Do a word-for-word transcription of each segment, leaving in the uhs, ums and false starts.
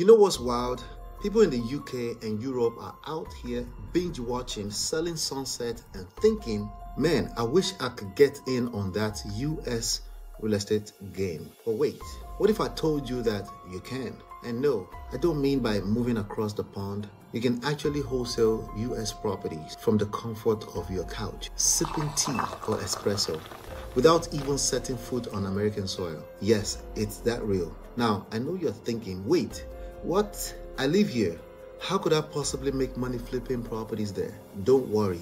You know what's wild? People in the U K and Europe are out here binge watching Selling Sunset and thinking, man, I wish I could get in on that U S real estate game. But wait, what if I told you that you can? And no, I don't mean by moving across the pond. You can actually wholesale U S properties from the comfort of your couch, sipping tea or espresso, without even setting foot on American soil. Yes, it's that real. Now, I know you're thinking, wait, what? I live here. How could I possibly make money flipping properties there? Don't worry,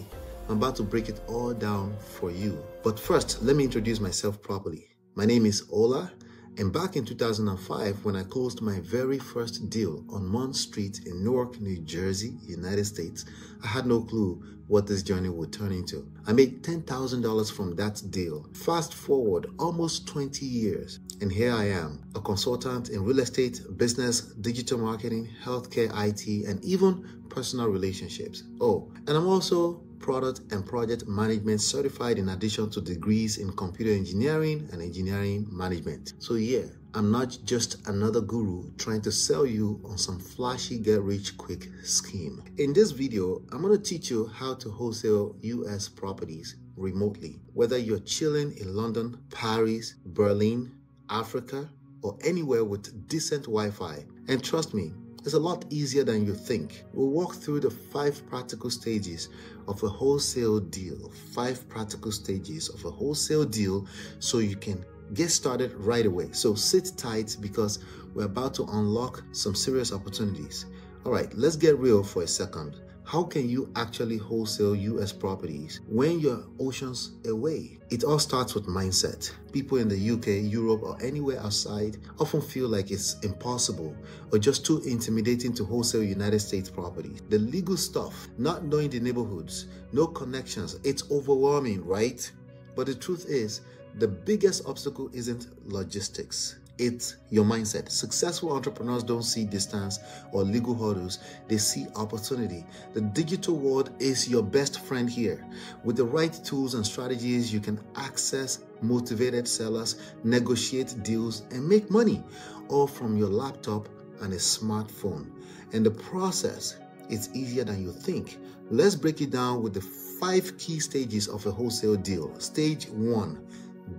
I'm about to break it all down for you. But first, let me introduce myself properly. My name is Ola. And back in two thousand five, when I closed my very first deal on Mon Street in Newark, New Jersey, United States, I had no clue what this journey would turn into. I made ten thousand dollars from that deal. Fast forward almost twenty years, and here I am, a consultant in real estate, business, digital marketing, healthcare, I T, and even personal relationships. Oh, and I'm also product and project management certified in addition to degrees in computer engineering and engineering management. So yeah, I'm not just another guru trying to sell you on some flashy get rich quick scheme. In this video, I'm going to teach you how to wholesale U S properties remotely, whether you're chilling in London, Paris, Berlin, Africa, or anywhere with decent Wi-Fi. And trust me, it's a lot easier than you think. We'll walk through the five practical stages of a wholesale deal. Five practical stages of a wholesale deal so you can get started right away. So sit tight because we're about to unlock some serious opportunities. All right, let's get real for a second. How can you actually wholesale U S properties when you're oceans away? It all starts with mindset. People in the U K, Europe, or anywhere outside often feel like it's impossible or just too intimidating to wholesale United States properties. The legal stuff, not knowing the neighborhoods, no connections, it's overwhelming, right? But the truth is, the biggest obstacle isn't logistics. It's your mindset. Successful entrepreneurs don't see distance or legal hurdles. They see opportunity. The digital world is your best friend here. With the right tools and strategies, you can access motivated sellers, negotiate deals, and make money, all from your laptop and a smartphone. And the process, it's easier than you think. Let's break it down with the five key stages of a wholesale deal. Stage one.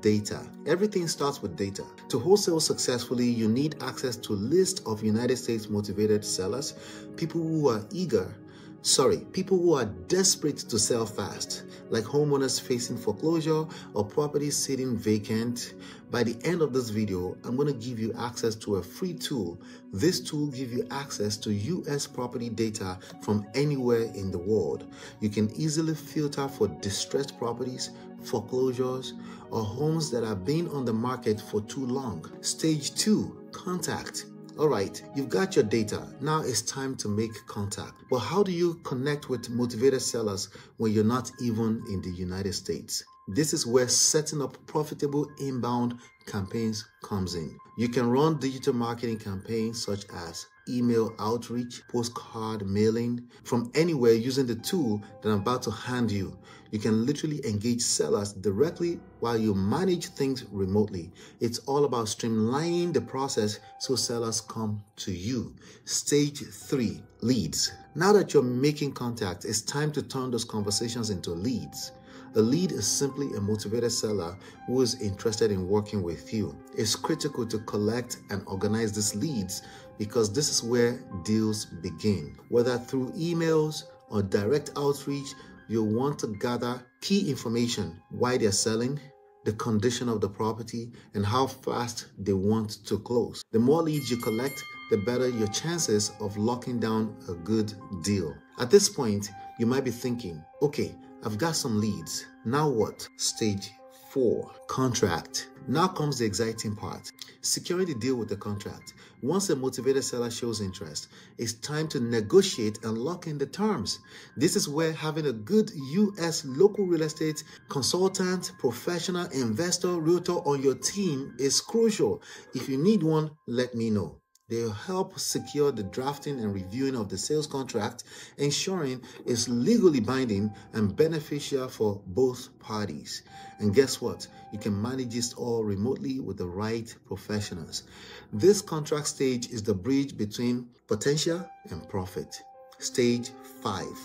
Data. Everything starts with data. To wholesale successfully, you need access to a list of United States motivated sellers, people who are eager, sorry, people who are desperate to sell fast, like homeowners facing foreclosure or properties sitting vacant. By the end of this video, I'm going to give you access to a free tool. This tool gives you access to U S property data from anywhere in the world. You can easily filter for distressed properties, foreclosures, or homes that have been on the market for too long. Stage two, contact. All right, you've got your data. Now it's time to make contact. But how do you connect with motivated sellers when you're not even in the United States? This is where setting up profitable inbound campaigns comes in. You can run digital marketing campaigns such as email outreach, postcard mailing from anywhere using the tool that I'm about to hand you. You can literally engage sellers directly while you manage things remotely. It's all about streamlining the process so sellers come to you. Stage three, leads. Now that you're making contact, it's time to turn those conversations into leads. A lead is simply a motivated seller who is interested in working with you. It's critical to collect and organize these leads because this is where deals begin. Whether through emails or direct outreach, you'll want to gather key information, why they're selling, the condition of the property, and how fast they want to close. The more leads you collect, the better your chances of locking down a good deal. At this point, you might be thinking, okay, I've got some leads. Now what? Stage four, contract. Now comes the exciting part, securing the deal with the contract. Once a motivated seller shows interest, it's time to negotiate and lock in the terms. This is where having a good U S local real estate consultant, professional, investor, realtor on your team is crucial. If you need one, let me know. They'll help secure the drafting and reviewing of the sales contract, ensuring it's legally binding and beneficial for both parties. And guess what? You can manage this all remotely with the right professionals. This contract stage is the bridge between potential and profit. Stage five,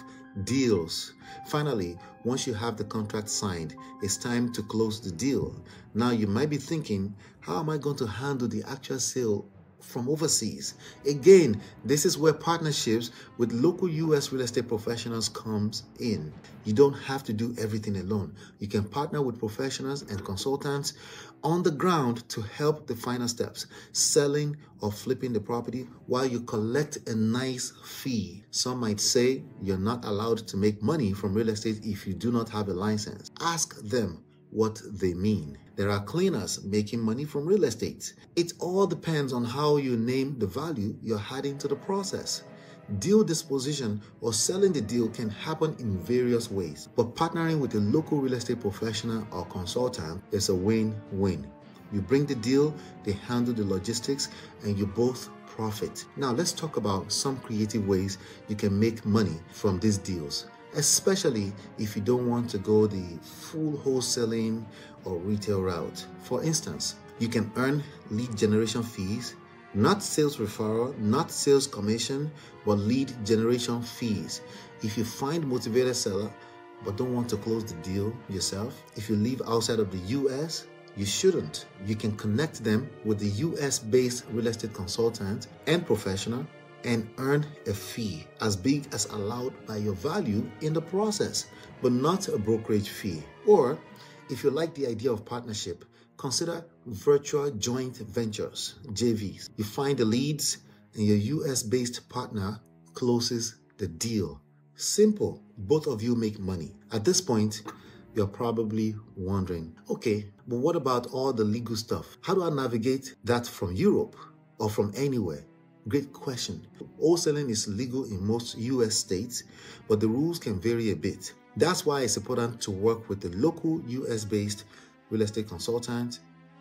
deals. Finally, once you have the contract signed, it's time to close the deal. Now you might be thinking, how am I going to handle the actual sale from overseas? Again, this is where partnerships with local U S real estate professionals comes in. You don't have to do everything alone. You can partner with professionals and consultants on the ground to help the final steps, selling or flipping the property, while you collect a nice fee. Some might say you're not allowed to make money from real estate if you do not have a license. Ask them what they mean. There are cleaners making money from real estate. It all depends on how you name the value you're adding to the process. Deal disposition or selling the deal can happen in various ways, but partnering with a local real estate professional or consultant is a win-win. You bring the deal, they handle the logistics, and you both profit. Now let's talk about some creative ways you can make money from these deals, especially if you don't want to go the full wholesaling or retail route. For instance, you can earn lead generation fees, not sales referral, not sales commission, but lead generation fees. If you find a motivated seller but don't want to close the deal yourself, if you live outside of the U S, you shouldn't. You can connect them with the U S-based real estate consultant and professional and earn a fee as big as allowed by your value in the process, but not a brokerage fee. Or if you like the idea of partnership, consider virtual joint ventures, J Vs. You find the leads and your U S-based partner closes the deal. Simple, both of you make money. At this point, you're probably wondering, okay, but what about all the legal stuff? How do I navigate that from Europe or from anywhere? Great question. Wholesaling is legal in most U S states, but the rules can vary a bit. That's why it's important to work with a local U S-based real estate consultant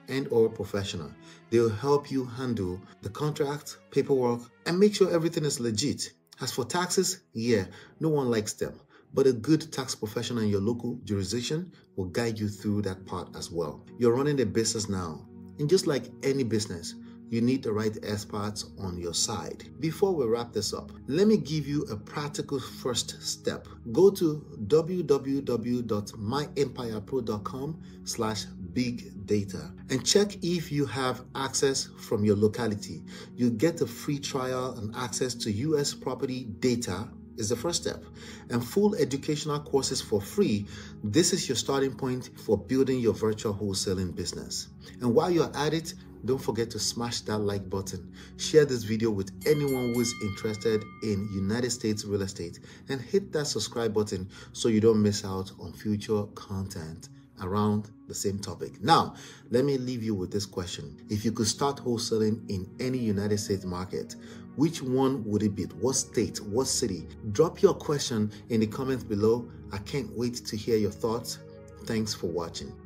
and or professional. They'll help you handle the contract, paperwork, and make sure everything is legit. As for taxes, yeah, no one likes them, but a good tax professional in your local jurisdiction will guide you through that part as well. You're running a business now, and just like any business, you need the right experts on your side. Before we wrap this up, let me give you a practical first step. Go to w w w dot my empire pro dot com slash big data and check if you have access from your locality. You get a free trial and access to U S property data is the first step, and full educational courses for free. This is your starting point for building your virtual wholesaling business. And while you're at it, don't forget to smash that like button. Share this video with anyone who is interested in United States real estate, and hit that subscribe button so you don't miss out on future content around the same topic. Now, let me leave you with this question. If you could start wholesaling in any United States market, which one would it be? What state? What city? Drop your question in the comments below. I can't wait to hear your thoughts. Thanks for watching.